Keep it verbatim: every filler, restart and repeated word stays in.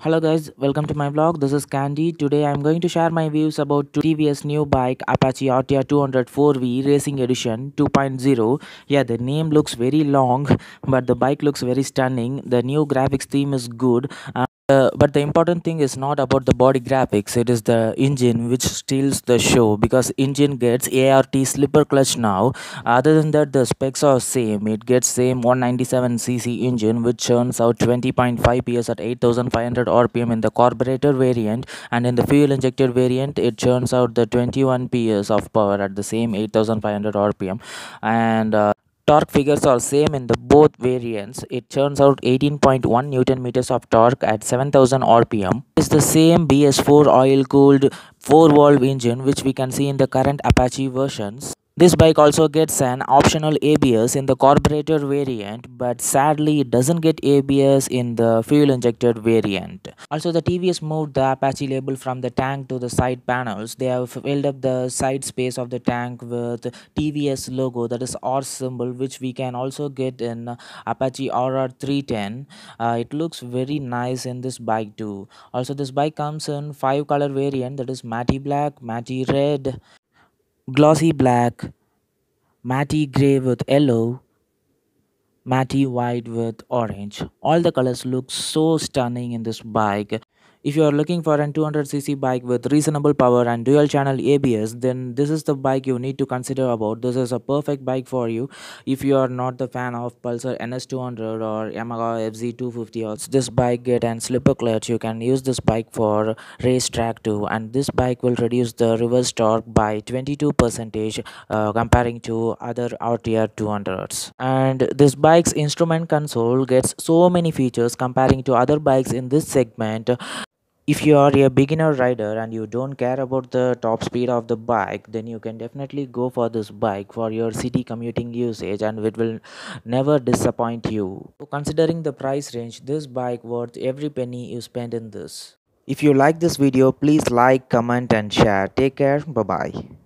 Hello guys, welcome to my vlog. This is Candy. Today I am going to share my views about T V S new bike Apache R T R two hundred four V Racing Edition two point oh. Yeah, the name looks very long, but the bike looks very stunning. The new graphics theme is good. Um, Uh, but the important thing is not about the body graphics, it is the engine which steals the show, because engine gets A R T slipper clutch now. Other than that, the specs are same. It gets same one ninety-seven c c engine which churns out twenty point five P S at eight thousand five hundred R P M in the carburetor variant, and in the fuel injected variant it churns out the twenty-one P S of power at the same eight thousand five hundred R P M, and uh, torque figures are same in the both variants. It churns out eighteen point one Newton meters of torque at seven thousand R P M. It's the same B S four oil cooled four valve engine which we can see in the current Apache versions. This bike also gets an optional A B S in the carburetor variant, but sadly it doesn't get A B S in the fuel injected variant. Also, the T V S moved the Apache label from the tank to the side panels. They have filled up the side space of the tank with T V S logo, that is R symbol, which we can also get in Apache R R three ten. Uh, it looks very nice in this bike too. Also, this bike comes in five color variant, that is matte black, matte red, glossy black, matte grey with yellow, matte white with orange. All the colors look so stunning in this bike. If you are looking for an two hundred c c bike with reasonable power and dual channel A B S, then this is the bike you need to consider about. This is a perfect bike for you. If you are not the fan of Pulsar N S two hundred or Yamaha F Z two fifty S, this bike get an slipper clutch. You can use this bike for race track too, and this bike will reduce the reverse torque by twenty-two percent uh, comparing to other R T R two hundreds. And this bike's instrument console gets so many features comparing to other bikes in this segment. If you are a beginner rider and you don't care about the top speed of the bike, then you can definitely go for this bike for your city commuting usage, and it will never disappoint you. So considering the price range, this bike worth every penny you spend in this. If you like this video, please like, comment and share. Take care. Bye bye.